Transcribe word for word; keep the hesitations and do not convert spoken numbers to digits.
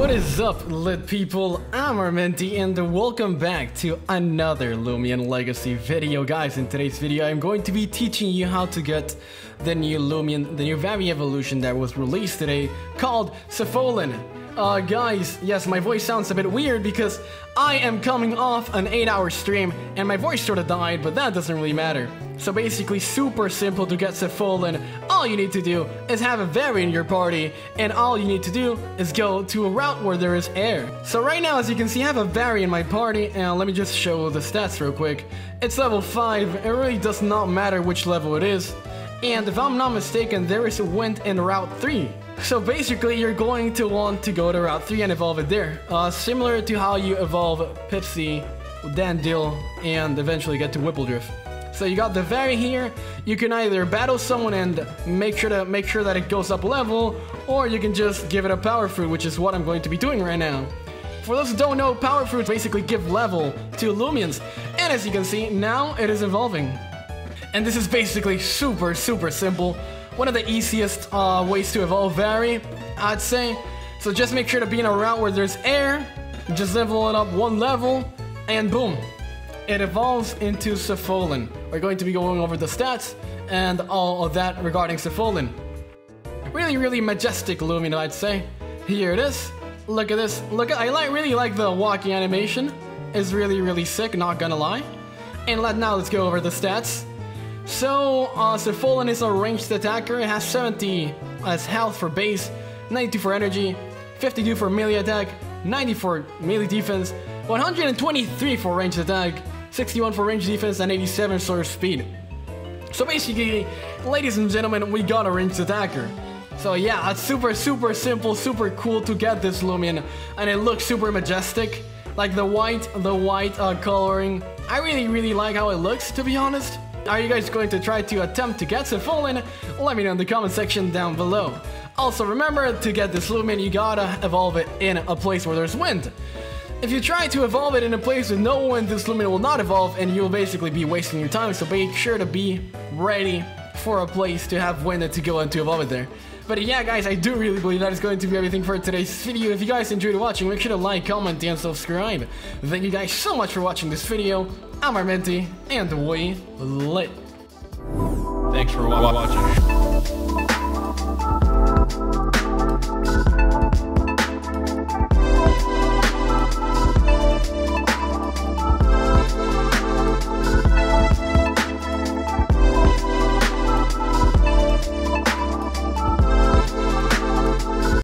What is up, lit people? I'm Armenti and welcome back to another Loomian Legacy video. Guys, in today's video I'm going to be teaching you how to get the new Loomian, the new Vari evolution that was released today called Zepholen. Uh, guys, yes, my voice sounds a bit weird because I am coming off an eight hour stream and my voice sort of died, but that doesn't really matter. So basically, super simple to get Zepholen. All you need to do is have a Vari in your party, and all you need to do is go to a route where there is air. So right now, as you can see, I have a Vari in my party, and let me just show the stats real quick. It's level five, it really does not matter which level it is. And if I'm not mistaken, there is a wind in route three. So basically, you're going to want to go to route three and evolve it there. Uh, similar to how you evolve Pipsy, then Dill, and eventually get to Whipple Drift. So you got the Vari here. You can either battle someone and make sure to make sure that it goes up level, or you can just give it a Power Fruit, which is what I'm going to be doing right now. For those who don't know, Power Fruits basically give level to Loomians, and as you can see, now it is evolving. And this is basically super, super simple. One of the easiest uh, ways to evolve Vari, I'd say. So just make sure to be in a route where there's air, just level it up one level, and boom. It evolves into Zepholen. We're going to be going over the stats and all of that regarding Zepholen. Really, really majestic Lumina, I'd say. Here it is. Look at this. Look, at, I like really like the walking animation. It's really, really sick. Not gonna lie. And let now let's go over the stats. So uh, Zepholen is a ranged attacker. It has seventy as health for base, ninety-two for energy, fifty-two for melee attack, ninety for melee defense, one hundred twenty-three for ranged attack, sixty-one for range defense, and eighty-seven for speed. So basically, ladies and gentlemen, we got a ranged attacker. So yeah, it's super, super simple, super cool to get this Loomian, and it looks super majestic. Like the white, the white uh, coloring. I really, really like how it looks, to be honest. Are you guys going to try to attempt to get Zepholen? Let me know in the comment section down below. Also, remember, to get this Loomian, you gotta evolve it in a place where there's wind. If you try to evolve it in a place with no wind, this Lumina will not evolve and you'll basically be wasting your time, so make sure to be ready for a place to have wind and to go and to evolve it there. But yeah, guys, I do really believe that is going to be everything for today's video. If you guys enjoyed watching, make sure to like, comment, and subscribe. Thank you guys so much for watching this video. I'm Armenti, and we lit. Thanks for watching.